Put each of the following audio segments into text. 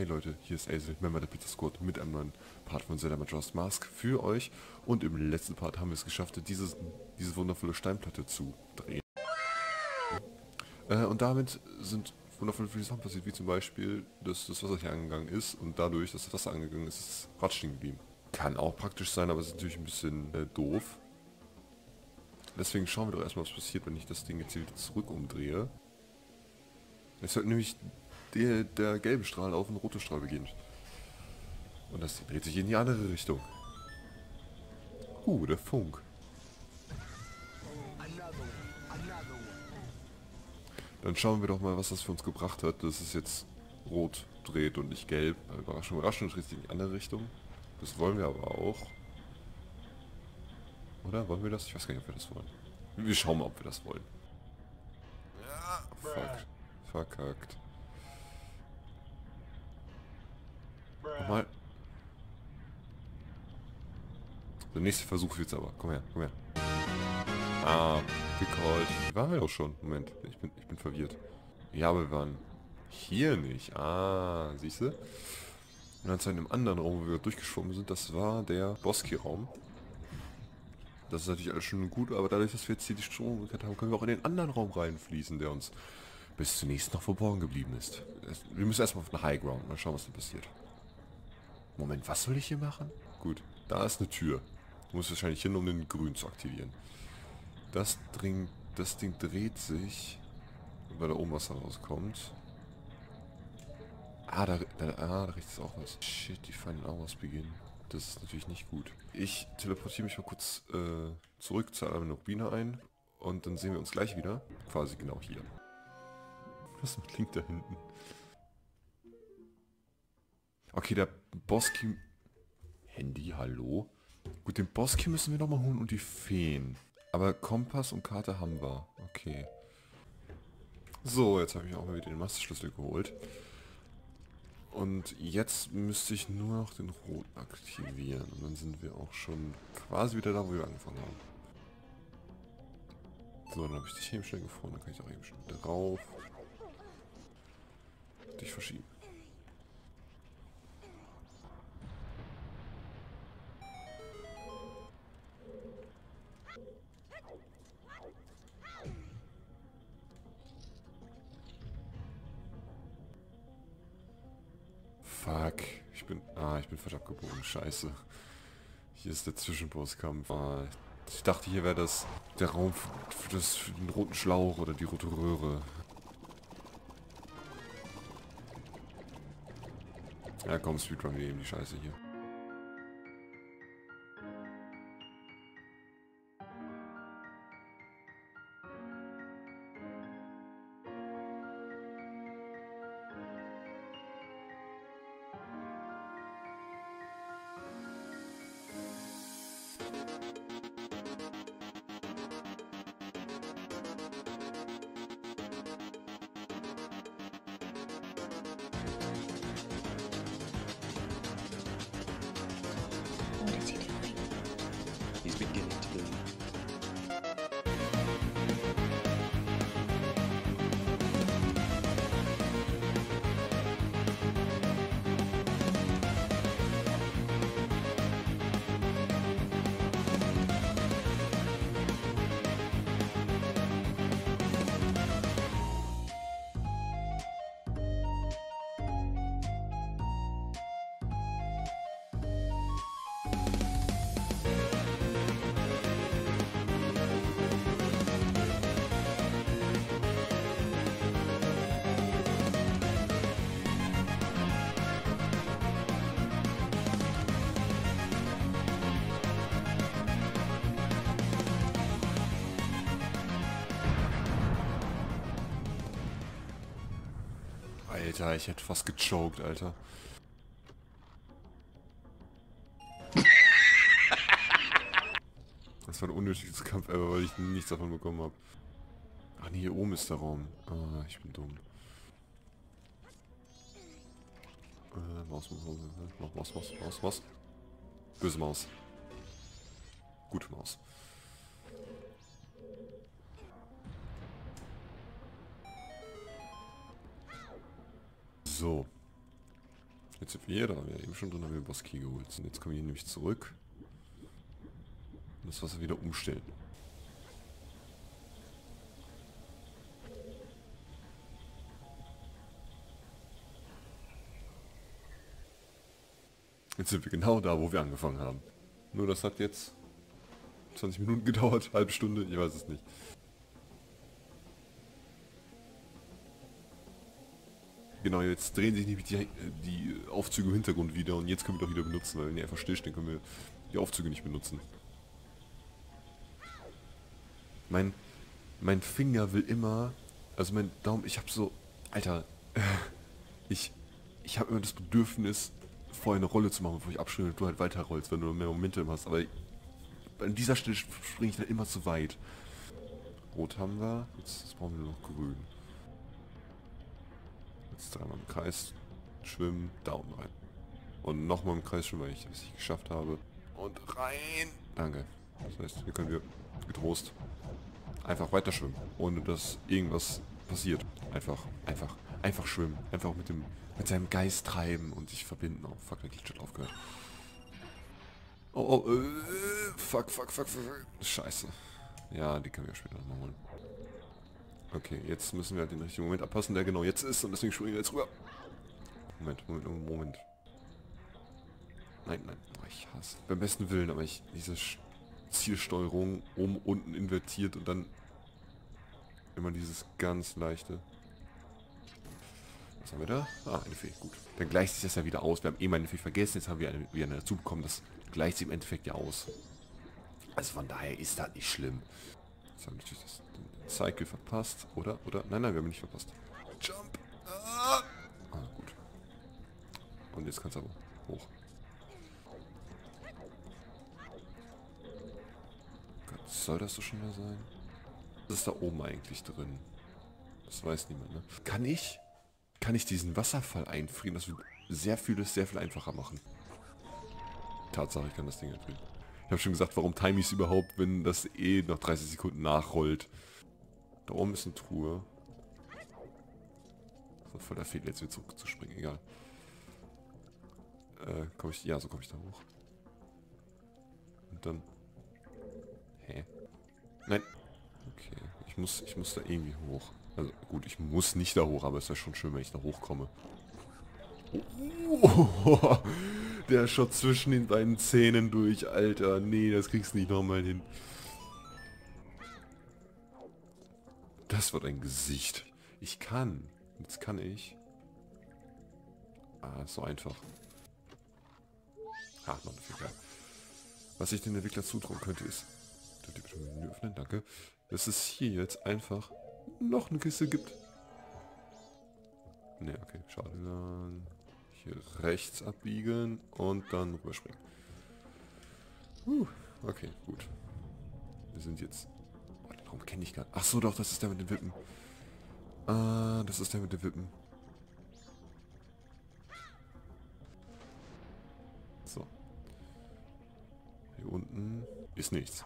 Hey Leute, hier ist Azel, Member der Pizza Squad mit einem neuen Part von Zelda Majoras Mask für euch. Und im letzten Part haben wir es geschafft, diese wundervolle Steinplatte zu drehen. Und damit sind wundervolle Sachen passiert, wie zum Beispiel, dass das Wasser hier angegangen ist und dadurch, dass das Wasser angegangen ist, ist das Rad stehen geblieben. Kann auch praktisch sein, aber es ist natürlich ein bisschen doof. Deswegen schauen wir doch erstmal, was passiert, wenn ich das Ding jetzt hier wieder zurück umdrehe. Jetzt hört nämlich der gelbe Strahl auf den roten Strahl beginnt. Und das dreht sich in die andere Richtung. Der Funk. Dann schauen wir doch mal, was das für uns gebracht hat, dass es jetzt rot dreht und nicht gelb. Überraschung, Überraschung, dreht sich in die andere Richtung. Das wollen wir aber auch. Oder wollen wir das? Ich weiß gar nicht, ob wir das wollen. Wir schauen mal, ob wir das wollen. Fuck. Verkackt. Nochmal. Der nächste Versuch wird's aber. Komm her, komm her. Ah, gecallt. Waren wir doch schon. Moment, ich bin verwirrt. Ja, aber wir waren hier nicht. Ah, siehst du? Und dann zu einem anderen Raum, wo wir durchgeschwommen sind, das war der Boss-Key-Raum. Das ist natürlich alles schon gut, aber dadurch, dass wir jetzt hier die Stromkette haben, können wir auch in den anderen Raum reinfließen, der uns bis zunächst noch verborgen geblieben ist. Wir müssen erstmal auf den High Ground, mal schauen, was da passiert. Moment, was soll ich hier machen? Gut, da ist eine Tür. Du musst wahrscheinlich hin, um den Grün zu aktivieren. Das Ding dreht sich, weil da oben was rauskommt. Ah, da rechts ist auch was. Shit, die Final Hours beginnen. Das ist natürlich nicht gut. Ich teleportiere mich mal kurz zurück, zahle eine Rubine ein und dann sehen wir uns gleich wieder. Quasi genau hier. Was klingt da hinten? Okay, der Boss-Key... Handy, hallo? Gut, den Boss-Key müssen wir nochmal holen und die Feen. Aber Kompass und Karte haben wir. Okay. So, jetzt habe ich auch mal wieder den Masterschlüssel geholt. Und jetzt müsste ich nur noch den Rot aktivieren. Und dann sind wir auch schon quasi wieder da, wo wir angefangen haben. So, dann habe ich die Chemie schnell gefunden. Dann kann ich auch eben schnell drauf... dich verschieben. Fuck. Ich bin falsch abgebogen. Scheiße. Hier ist der Zwischenbosskampf. Ich dachte, hier wäre das der Raum für den roten Schlauch oder die rote Röhre. Ja komm, Speedrun, wir eben die Scheiße hier. Alter, ich hätte fast gechoked, Alter. Das war der unnötigste Kampf ever, weil ich nichts davon bekommen habe. Ach nee, hier oben ist der Raum. Ah, ich bin dumm. Maus. Böse Maus. Gute Maus. So. Jetzt sind wir hier, da waren wir eben schon drin, haben wir Boss-Key geholt. Und jetzt kommen wir hier nämlich zurück. Und das Wasser wieder umstellen. Jetzt sind wir genau da, wo wir angefangen haben. Nur das hat jetzt 20 Minuten gedauert, halbe Stunde, ich weiß es nicht. Genau, jetzt drehen sich nämlich die Aufzüge im Hintergrund wieder und jetzt können wir doch wieder benutzen, weil wenn die einfach stillstehen, können wir die Aufzüge nicht benutzen. Mein Finger will immer, also mein Daumen, ich habe so, Alter, ich habe immer das Bedürfnis, vorher eine Rolle zu machen, bevor ich abspringe und du halt weiterrollst, wenn du mehr Momente hast, aber an dieser Stelle springe ich dann immer zu weit. Rot haben wir, jetzt brauchen wir nur noch grün. Jetzt dreimal im Kreis schwimmen, Daumen rein. Und nochmal im Kreis schwimmen, weil ich es nicht geschafft habe. Und rein! Danke. Das heißt, hier können wir getrost einfach weiter schwimmen, ohne dass irgendwas passiert. Einfach schwimmen. Einfach mit seinem Geist treiben und sich verbinden. Oh, fuck, der Glitch hat aufgehört. Oh, fuck. Scheiße. Ja, die können wir später nochmal holen. Okay, jetzt müssen wir halt den richtigen Moment abpassen, der genau jetzt ist und deswegen springen wir jetzt rüber. Moment. Nein. Oh, ich hasse. Beim besten Willen, aber diese Zielsteuerung oben, unten invertiert und dann immer dieses ganz leichte. Was haben wir da? Ah, eine Fee, gut. Dann gleicht sich das ja wieder aus. Wir haben eben eine Fee vergessen, jetzt haben wir wieder eine dazu bekommen. Das gleicht sich im Endeffekt ja aus. Also von daher ist das nicht schlimm. Jetzt haben wir natürlich den Cycle verpasst, oder? Nein, wir haben ihn nicht verpasst. Jump! Ah, gut. Und jetzt kannst du aber hoch. Gott, soll das so schnell sein? Was ist da oben eigentlich drin? Das weiß niemand, ne? Kann ich diesen Wasserfall einfrieren? Das wird sehr viel einfacher machen. Tatsache, ich kann das Ding einfrieren. Ich habe schon gesagt, warum time ich es überhaupt, wenn das eh noch 30 Sekunden nachrollt. Da oben ist eine Truhe. So, voll der Fehler, jetzt wieder zurückzuspringen, egal. So komme ich da hoch. Und dann... Hä? Nein. Okay, ich muss da irgendwie hoch. Also gut, ich muss nicht da hoch, aber es wäre schon schön, wenn ich da hochkomme. Oh. Der Shot zwischen den beiden Zähnen durch, Alter. Nee, das kriegst du nicht nochmal hin. Das wird ein Gesicht. Ich kann. Jetzt kann ich. Ah, ist so einfach. Ach, Mann, egal. Was ich den Entwickler zutrauen könnte ist... Dürft ihr bitte ein Menü öffnen? Danke. Dass es hier jetzt einfach noch eine Kiste gibt. Ne, okay, schade. Dann... Hier rechts abbiegen und dann rüberspringen. Okay, gut. Wir sind jetzt... Oh, den Raum kenne ich gar nicht. Ach so, doch, das ist der mit den Wippen. Ah, das ist der mit den Wippen. So. Hier unten ist nichts.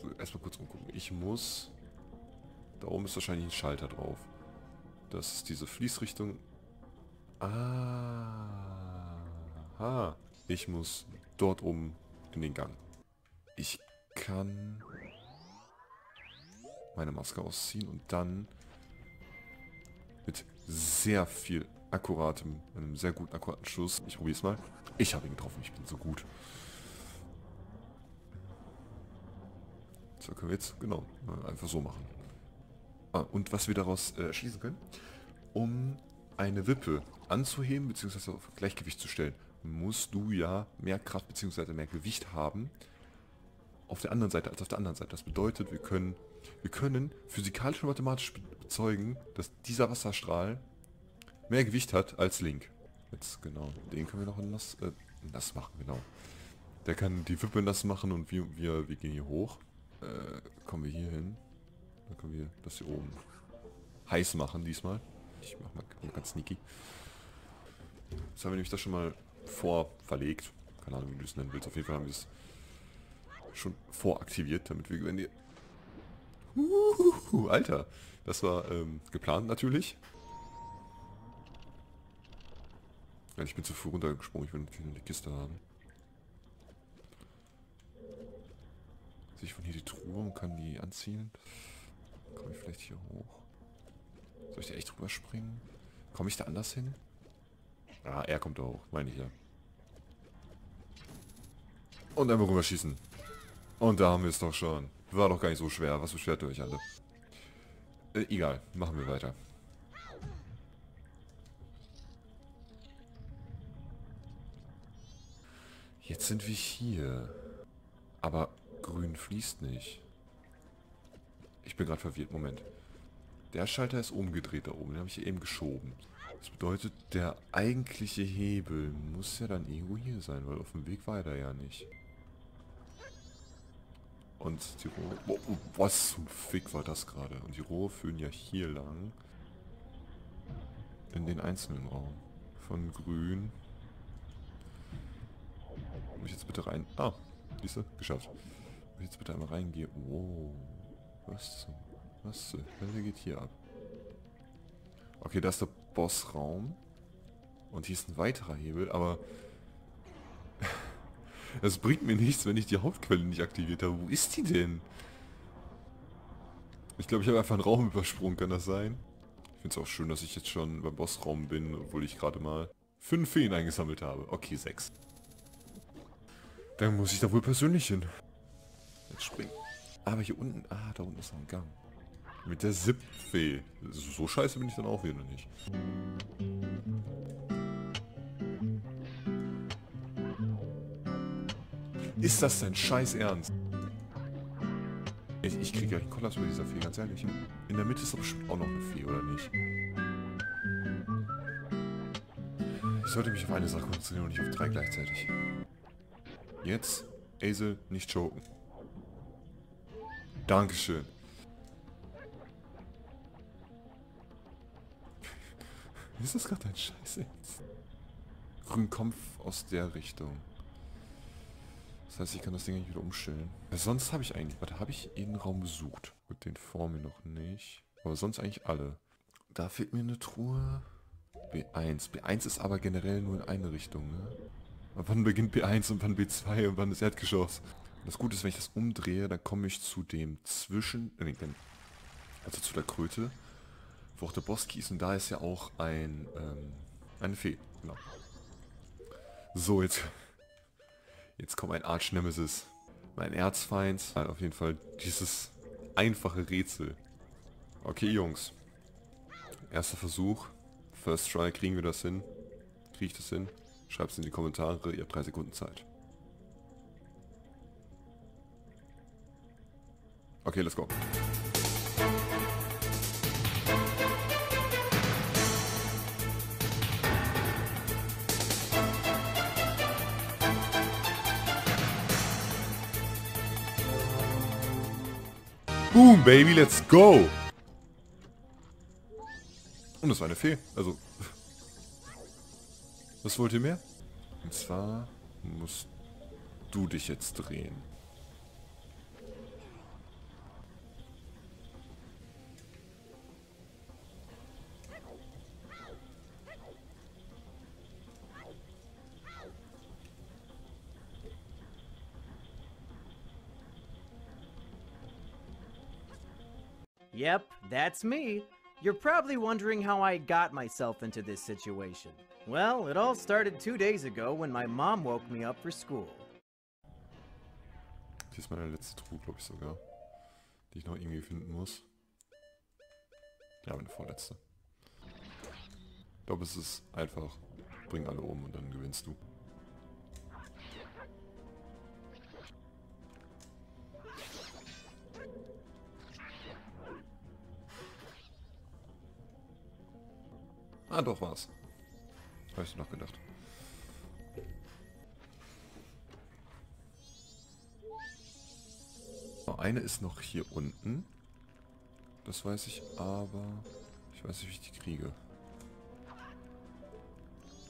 So, erstmal kurz umgucken. Ich muss... Da oben ist wahrscheinlich ein Schalter drauf. Das ist diese Fließrichtung... Aha. Ich muss dort oben in den Gang. Ich kann meine Maske ausziehen und dann mit einem sehr guten akkuraten Schuss. Ich probiere es mal. Ich habe ihn getroffen, ich bin so gut. So, können wir jetzt, genau, einfach so machen. Ah, und was wir daraus schließen können, um eine Wippe anzuheben bzw. auf Gleichgewicht zu stellen, musst du ja mehr Kraft bzw. mehr Gewicht haben auf der anderen Seite als auf der anderen Seite. Das bedeutet, wir können physikalisch und mathematisch bezeugen, dass dieser Wasserstrahl mehr Gewicht hat als Link. Jetzt genau, den können wir noch nass machen, genau. Der kann die Wippe nass machen und wir gehen hier hoch. Kommen wir hier hin. Dann können wir das hier oben heiß machen diesmal. Ich mach mal ganz sneaky. Jetzt haben wir nämlich das schon mal vorverlegt. Keine Ahnung, wie du es nennen willst. Auf jeden Fall haben wir es schon voraktiviert, damit wir... Wenn ihr... Alter! Das war geplant natürlich. Nein, ich bin zu früh runtergesprungen. Ich will natürlich noch die Kiste haben. Sehe ich von hier die Truhe und kann die anziehen? Komme ich vielleicht hier hoch? Soll ich da echt rüberspringen? Komme ich da anders hin? Ah, er kommt da hoch, meine ich ja. Und einmal rüberschießen. Und da haben wir es doch schon. War doch gar nicht so schwer. Was beschwert ihr euch alle? Egal, machen wir weiter. Jetzt sind wir hier. Aber grün fließt nicht. Ich bin gerade verwirrt. Moment. Der Schalter ist umgedreht da oben. Den habe ich hier eben geschoben. Das bedeutet, der eigentliche Hebel muss ja dann irgendwo hier sein, weil auf dem Weg war er ja nicht. Und die Rohre... Oh, was zum Fick war das gerade? Und die Rohre führen ja hier lang. In den einzelnen Raum. Von grün. Muss ich jetzt bitte rein... Ah, siehste? Geschafft. Muss ich jetzt bitte einmal reingehen? Wow. Was zur Hölle geht hier ab? Okay, da ist der Boss-Raum. Und hier ist ein weiterer Hebel, aber... Das bringt mir nichts, wenn ich die Hauptquelle nicht aktiviert habe. Wo ist die denn? Ich glaube, ich habe einfach einen Raum übersprungen. Kann das sein? Ich finde es auch schön, dass ich jetzt schon beim Bossraum bin, obwohl ich gerade mal 5 Feen eingesammelt habe. Okay, 6. Dann muss ich da wohl persönlich hin. Jetzt springen. Aber hier unten... Ah, da unten ist noch ein Gang. Mit der 7. Fee. So scheiße bin ich dann auch wieder nicht. Ist das dein Scheiß Ernst? Ich krieg ja einen Kollaps mit dieser Fee, ganz ehrlich. In der Mitte ist doch bestimmt auch noch eine Fee, oder nicht? Ich sollte mich auf eine Sache konzentrieren und nicht auf 3 gleichzeitig. Jetzt, Azel, nicht choken. Dankeschön. Ist das gerade dein Scheiß Ernst? Grünkampf aus der Richtung. Das heißt, ich kann das Ding nicht wieder umstellen. Was sonst habe ich eigentlich... Warte, habe ich jeden Raum besucht? Gut, den vor mir noch nicht. Aber sonst eigentlich alle. Da fehlt mir eine Truhe. B1. B1 ist aber generell nur in eine Richtung, ne? Und wann beginnt B1 und wann B2 und wann das Erdgeschoss? Und das Gute ist, wenn ich das umdrehe, dann komme ich zu dem Zwischen... Also zu der Kröte. Wo auch der Boss-Key ist. Und da ist ja auch ein... eine Fee. Genau. So, jetzt... Jetzt kommt ein Arch-Nemesis. Mein Erzfeind. Also auf jeden Fall dieses einfache Rätsel. Okay, Jungs. Erster Versuch. First try. Kriegen wir das hin? Kriege ich das hin? Schreibt es in die Kommentare. Ihr habt 3 Sekunden Zeit. Okay, let's go. Boom, Baby, let's go! Und das war eine Fee, also... Was wollt ihr mehr? Und zwar musst du dich jetzt drehen. Yep, that's me. You're probably wondering how I got myself into this situation. Well, it all started 2 days ago when my mom woke me up for school. Das ist meine letzte Truhe, glaube ich sogar, die ich noch irgendwie finden muss. Ja, meine vorletzte. Ich glaube, es ist einfach, bring alle um und dann gewinnst du. Ah, doch war's. Habe ich noch gedacht. Oh, eine ist noch hier unten. Das weiß ich, aber... Ich weiß nicht, wie ich die kriege.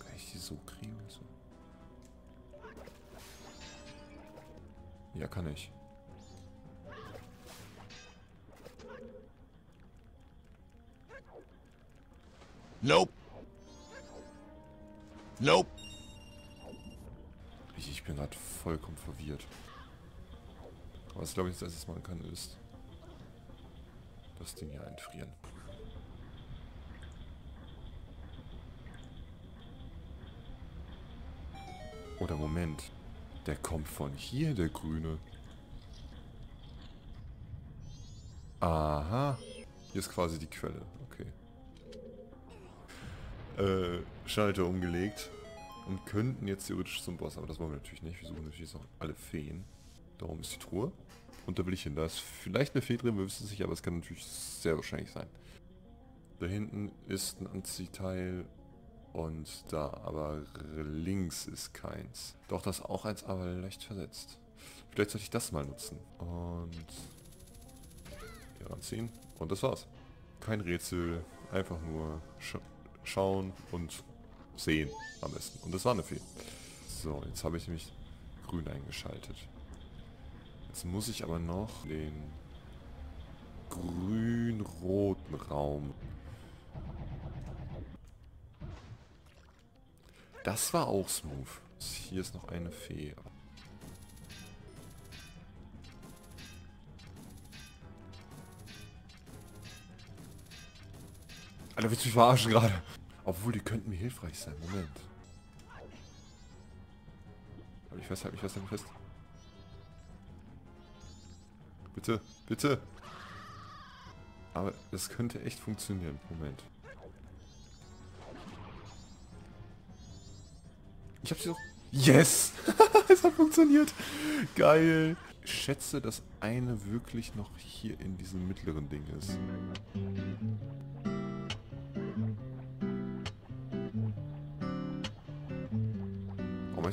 Kann ich die so kriegen? So? Ja, kann ich. Nope. Nope. Ich bin gerade vollkommen verwirrt. Aber was, glaube ich, das Erste, was man kann, ist das Ding hier einfrieren. Oder Moment, der kommt von hier, der Grüne. Aha. Hier ist quasi die Quelle. Okay. Schalter umgelegt. Und könnten jetzt theoretisch zum Boss, aber das wollen wir natürlich nicht. Wir suchen natürlich noch alle Feen. Darum ist die Truhe. Und da will ich hin. Da ist vielleicht eine Fee drin, wir wissen es nicht, aber es kann natürlich sehr wahrscheinlich sein. Da hinten ist ein Anziehteil und da, aber links ist keins. Doch, das ist auch eins, aber leicht versetzt. Vielleicht sollte ich das mal nutzen. Und hier ranziehen. Und das war's. Kein Rätsel, einfach nur schauen und sehen am besten. Und das war eine Fee. So, jetzt habe ich nämlich grün eingeschaltet. Jetzt muss ich aber noch den grün-roten Raum. Das war auch smooth. Hier ist noch eine Fee. Alter, willst du mich verarschen gerade? Obwohl, die könnten mir hilfreich sein. Moment. Halt mich fest, halt mich fest, halt mich fest. Bitte, bitte. Aber es könnte echt funktionieren. Moment. Ich hab sie doch... Yes! Es hat funktioniert. Geil. Ich schätze, dass eine wirklich noch hier in diesem mittleren Ding ist.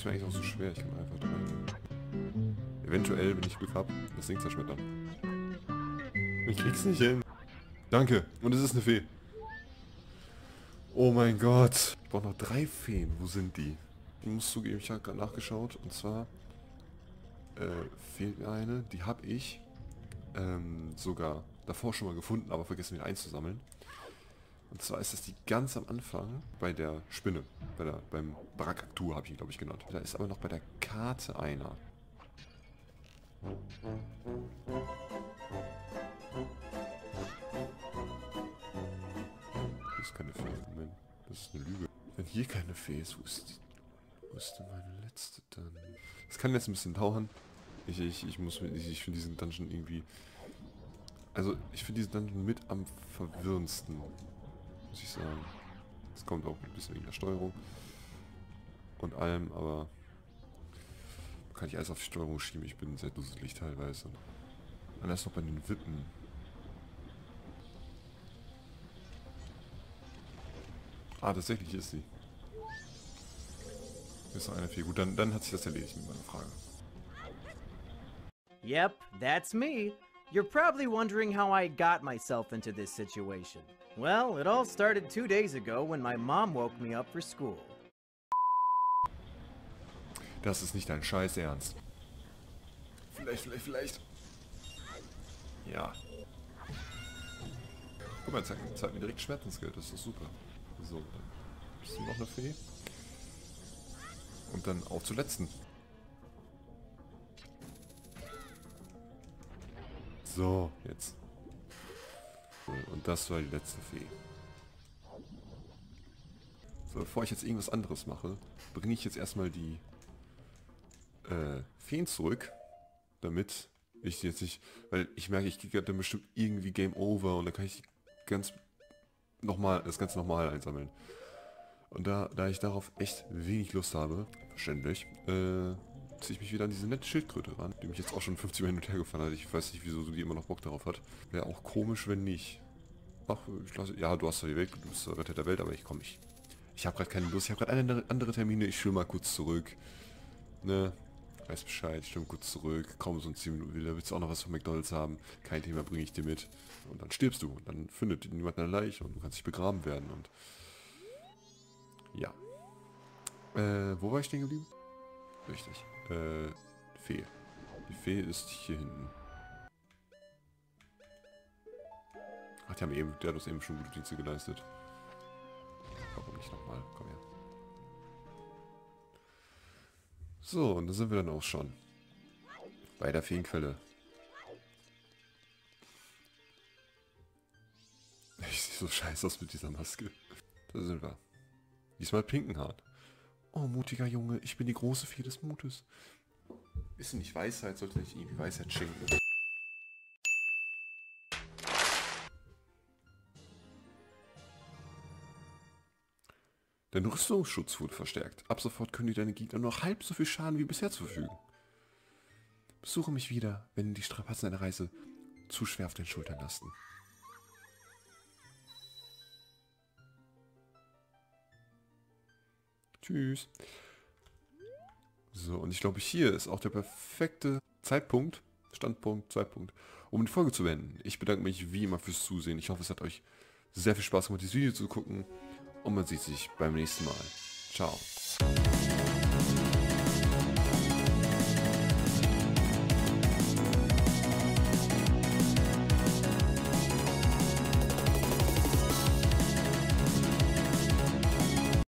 Ist mir eigentlich auch so schwer, ich kann einfach reingehen. Eventuell, wenn ich Glück habe, das Ding zerschmettern. Ich krieg's nicht hin. Danke. Und es ist eine Fee. Oh mein Gott. Ich brauche noch 3 Feen. Wo sind die? Ich muss zugeben, ich habe gerade nachgeschaut. Und zwar fehlt mir eine. Die habe ich sogar davor schon mal gefunden, aber vergessen wieder einzusammeln. Und zwar ist das die ganz am Anfang bei der Spinne. Beim Barak-Aktur habe ich ihn, glaube ich, genannt. Da ist aber noch bei der Karte einer. Hier ist keine Fee. Moment, das ist eine Lüge. Wenn hier keine Fee ist, wo ist die? Wo ist denn meine letzte dann? Das kann jetzt ein bisschen dauern. Ich finde diesen Dungeon irgendwie... Also, ich finde diesen Dungeon mit am verwirrendsten. Muss ich sagen. Es kommt auch ein bisschen wegen der Steuerung und allem, aber kann ich alles auf die Steuerung schieben. Ich bin sehr dusselig teilweise. Und erst noch bei den Wippen. Ah, tatsächlich ist sie. Ist noch eine Fee. Gut, dann hat sich das erledigt mit meiner Frage. Yep, that's me. You're probably wondering how I got myself into this situation. Well, it all started 2 days ago when my mom woke me up for school. Das ist nicht dein Scheiß Ernst. Vielleicht. Ja. Guck mal, zeig mir direkt Schmerzensgeld, das ist doch super. So, bist du noch eine Fee? Und dann auf zur letzten. So, jetzt. Und das war die letzte Fee. So, bevor ich jetzt irgendwas anderes mache, bringe ich jetzt erstmal die Feen zurück, damit ich jetzt nicht... Weil ich merke, ich kriege dann bestimmt irgendwie Game Over und dann kann ich das Ganze nochmal einsammeln. Und da ich darauf echt wenig Lust habe, verständlich, ziehe ich mich wieder an diese nette Schildkröte ran, die mich jetzt auch schon 50 Mal hin und her gefahren hat. Ich weiß nicht, wieso die immer noch Bock darauf hat. Wäre auch komisch, wenn nicht. Ach, ich lasse... Ja, du hast ja die Welt, du bist der Retter der Welt, aber ich komme nicht. Ich habe gerade keine Lust, ich habe gerade andere Termine, ich schwimme mal kurz zurück. Ne? Weiß Bescheid, ich schwimme kurz zurück, komm so in 10 Minuten wieder, willst du auch noch was von McDonalds haben? Kein Thema, bringe ich dir mit. Und dann stirbst du und dann findet niemand eine Leiche und du kannst dich begraben werden und... Ja. Wo war ich denn geblieben? Richtig. Fee. Die Fee ist hier hinten. Ach, der hat uns eben schon gute Dienste geleistet. Warum nicht nochmal? Komm her. So, und da sind wir dann auch schon. Bei der Feenquelle. Ich sehe so scheiße aus mit dieser Maske. Da sind wir. Diesmal pinken Hart. Oh, mutiger Junge, ich bin die große Fee des Mutes. Ist nicht Weisheit, sollte ich irgendwie Weisheit schenken. Dein Rüstungsschutz wurde verstärkt. Ab sofort können dir deine Gegner noch halb so viel Schaden wie bisher zufügen. Besuche mich wieder, wenn die Strapazen deiner Reise zu schwer auf den Schultern lasten. Tschüss. So, und ich glaube, hier ist auch der perfekte Zeitpunkt, um die Folge zu beenden. Ich bedanke mich wie immer fürs Zusehen. Ich hoffe, es hat euch sehr viel Spaß gemacht, dieses Video zu gucken. Und man sieht sich beim nächsten Mal. Ciao.